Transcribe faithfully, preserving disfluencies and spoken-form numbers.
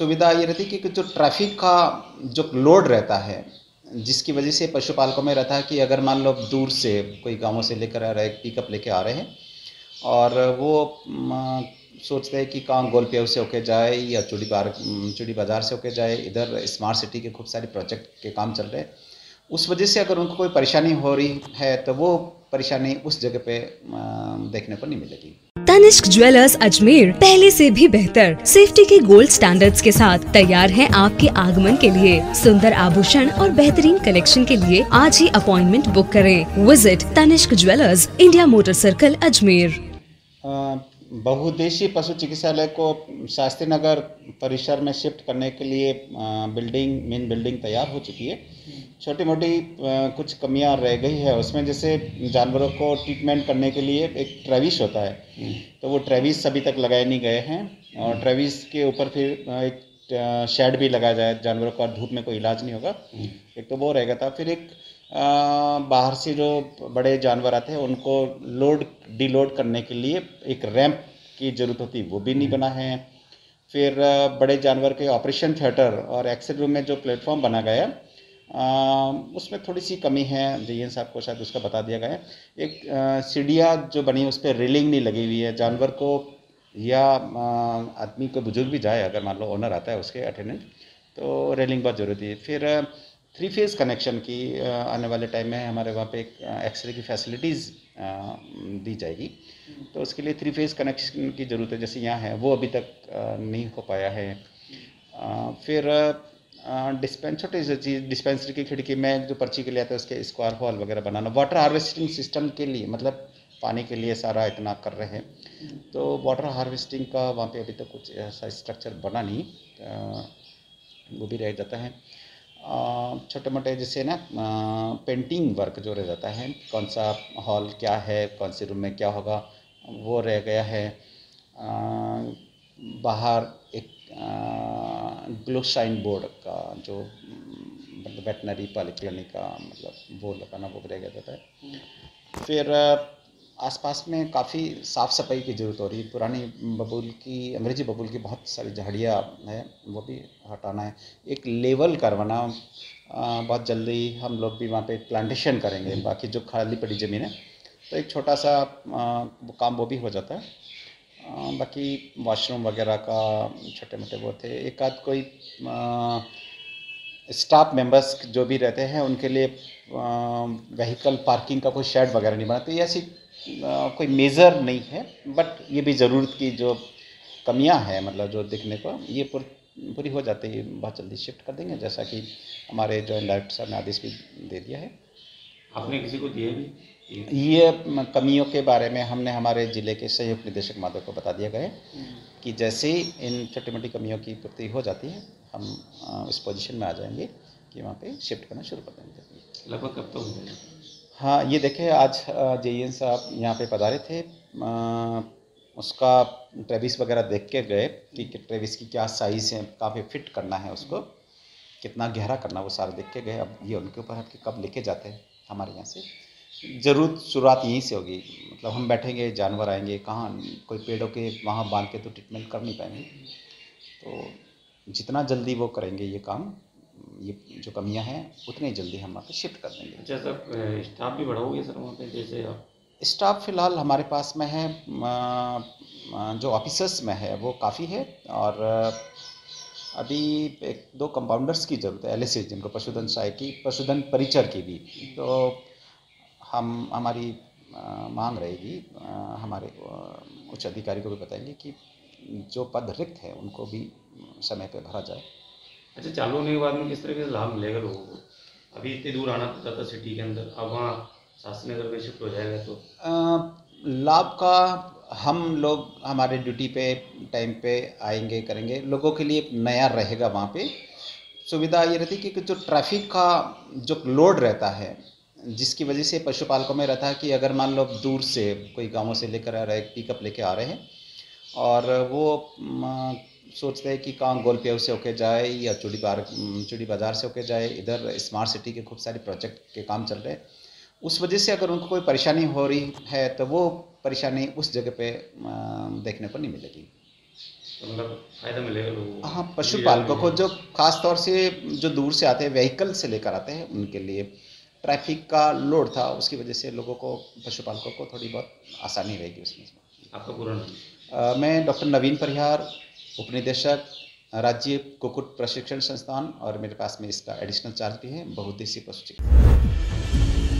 सुविधा ये रहती कि जो ट्रैफिक का जो लोड रहता है, जिसकी वजह से पशुपालकों में रहता है कि अगर मान लो दूर से कोई गांवों से लेकर आ रहा है, पिकअप लेके आ रहे हैं और वो सोचते हैं कि कहाँ गोलपिया से होके जाए या चूड़ी बार चूड़ी बाज़ार से होके जाए। इधर स्मार्ट सिटी के खूब सारे प्रोजेक्ट के काम चल रहे हैं, उस वजह से अगर उनको कोई परेशानी हो रही है तो वो परेशानी उस जगह पे देखने को नहीं मिलेगी। तनिष्क ज्वेलर्स अजमेर पहले से भी बेहतर सेफ्टी के गोल्ड स्टैंडर्ड्स के साथ तैयार है आपके आगमन के लिए। सुंदर आभूषण और बेहतरीन कलेक्शन के लिए आज ही अपॉइंटमेंट बुक करें। Visit Tanishq jewellers, India motor circle, Ajmer. बहुउद्देशीय पशु चिकित्सालय को शास्त्री नगर परिसर में शिफ्ट करने के लिए बिल्डिंग मेन बिल्डिंग तैयार हो चुकी है। छोटी मोटी कुछ कमियां रह गई है उसमें, जैसे जानवरों को ट्रीटमेंट करने के लिए एक ट्रेविस होता है, तो वो ट्रेविस अभी तक लगाए नहीं गए हैं। और ट्रेविस के ऊपर फिर एक शेड भी लगाया जाए, जानवरों का धूप में कोई इलाज नहीं होगा, एक तो वो रहेगा था। फिर एक आ, बाहर से जो बड़े जानवर आते हैं उनको लोड डीलोड करने के लिए एक रैंप की ज़रूरत होती है, वो भी नहीं बना है। फिर बड़े जानवर के ऑपरेशन थिएटर और एक्सरे रूम में जो प्लेटफॉर्म बना गया आ, उसमें थोड़ी सी कमी है, जे साहब को शायद उसका बता दिया गया है। एक सीढ़ियाँ जो बनी है उस पर रेलिंग नहीं लगी हुई है, जानवर को या आदमी को बुजुर्ग भी जाए अगर मान लो ओनर आता है उसके अटेंडेंट, तो रेलिंग बहुत ज़रूरी है। फिर थ्री फेज़ कनेक्शन की आने वाले टाइम में हमारे वहाँ पे एक एक्सरे की फैसिलिटीज़ दी जाएगी, तो उसके लिए थ्री फेज़ कनेक्शन की ज़रूरत है, जैसे यहाँ है वो अभी तक नहीं हो पाया है। फिर डिस्पेंस छोटी सी चीज़, डिस्पेंसरी की खिड़की में जो पर्ची के लिए आता है उसके स्क्वायर हॉल वगैरह बनाना। वाटर हार्वेस्टिंग सिस्टम के लिए, मतलब पानी के लिए सारा इतना कर रहे हैं, तो वाटर हार्वेस्टिंग का वहाँ पे अभी तक कुछ ऐसा स्ट्रक्चर बना नहीं, वो भी रह जाता है। छोटे मोटे जैसे ना पेंटिंग वर्क जो रह जाता है, कौन सा हॉल क्या है, कौन से रूम में क्या होगा, वो रह गया है। आ, बाहर एक ग्लो शाइन बोर्ड का जो मतलब वेटनरी पॉलिक्लिनिक का मतलब वो लगाना, वो रह गया जाता है। फिर आसपास में काफ़ी साफ़ सफाई की ज़रूरत हो रही है, पुरानी बबूल की अंग्रेजी बबूल की बहुत सारी झाड़ियाँ हैं, वो भी हटाना है। एक लेवल करवाना, बहुत जल्दी हम लोग भी वहाँ पे प्लांटेशन करेंगे, बाकी जो खाली पड़ी ज़मीन है तो एक छोटा सा काम वो भी हो जाता है। बाकी वॉशरूम वगैरह का छोटे मोटे वो थे। एक आध कोई स्टाफ मेंबर्स जो भी रहते हैं उनके लिए व्हीकल पार्किंग का कोई शेड वगैरह नहीं बनाते, ऐसी कोई मेज़र नहीं है, बट ये भी ज़रूरत की जो कमियां हैं मतलब जो दिखने को, ये पूर, पूरी हो जाती है, बहुत जल्दी शिफ्ट कर देंगे, जैसा कि हमारे जो डायरेक्टर साहब ने आदेश भी दे दिया है। आपने किसी को दिए भी ये कमियों के बारे में? हमने हमारे ज़िले के सहयोग निदेशक माधव को बता दिया गया है कि जैसे इन छोटी मोटी कमियों की पूर्ति हो जाती है हम इस पोजीशन में आ जाएंगे कि वहाँ पे शिफ्ट करना शुरू कर देंगे। लगभग कब तक होगा? हाँ, ये देखें, आज जे ई एन साहब यहाँ पे पधारे थे, आ, उसका ट्रेविस वगैरह देख के गए कि ट्रेविस की क्या साइज़ है, काफ़ी फिट करना है उसको, कितना गहरा करना, वो सारा देख के गए। अब ये उनके ऊपर है कि कब लेके जाते हैं हमारे यहाँ से। जरूर शुरुआत यहीं से होगी, मतलब हम बैठेंगे, जानवर आएंगे, कहाँ कोई पेड़ों के वहाँ बांध के तो ट्रीटमेंट कर नहीं पाएंगे, तो जितना जल्दी वो करेंगे ये काम, ये जो कमियां हैं उतनी जल्दी हम वहाँ पर शिफ्ट कर देंगे। अच्छा सर, स्टाफ भी बढ़ाओगे सर वहाँ पे? जैसे आप स्टाफ फिलहाल हमारे पास में है जो ऑफिसर्स में है वो काफ़ी है, और अभी एक दो कंपाउंडर्स की ज़रूरत है, एल एस, जिनको पशुधन सहायक की, पशुधन परिचर की भी, तो हम हमारी मांग रहेगी, हमारे उच्च अधिकारी को भी बताएंगे कि जो पद रिक्त है उनको भी समय पे भरा जाए। अच्छा, चालू होने के बाद में किस तरह का लाभ मिलेगा लोगों को? अभी इतनी दूर आना पड़ता था सिटी के अंदर, अब वहाँ शास्त्री नगर में शिफ्ट हो जाएगा तो लाभ का हम लोग हमारे ड्यूटी पे टाइम पे आएंगे, करेंगे, लोगों के लिए नया रहेगा। वहाँ पे सुविधा ये रहती है कि जो ट्रैफिक का जो लोड रहता है, जिसकी वजह से पशुपालकों में रहता है कि अगर मान लो दूर से कोई गांवों से लेकर आ रहा है, पिकअप लेके आ रहे हैं और वो सोचते हैं कि कहाँ गोलपिया से होके जाए या चूड़ी बार चूड़ी बाज़ार से होके जाए। इधर स्मार्ट सिटी के खूब सारे प्रोजेक्ट के काम चल रहे हैं, उस वजह से अगर उनको कोई परेशानी हो रही है तो वो परेशानी उस जगह पे देखने को नहीं मिलेगी। मतलब फायदा मिलेगा लोगों को। हाँ, पशुपालकों को जो खास तौर से जो दूर से आते हैं, व्हीकल से लेकर आते हैं, उनके लिए ट्रैफिक का लोड था, उसकी वजह से लोगों को, पशुपालकों को थोड़ी बहुत आसानी रहेगी उसमें। आपका पूरा नाम? मैं डॉक्टर नवीन परिहार, उप निदेशक राज्य कुकुट प्रशिक्षण संस्थान, और मेरे पास में इसका एडिशनल चार्ज भी है, बहुउद्देशीय पशु चिकित्सा।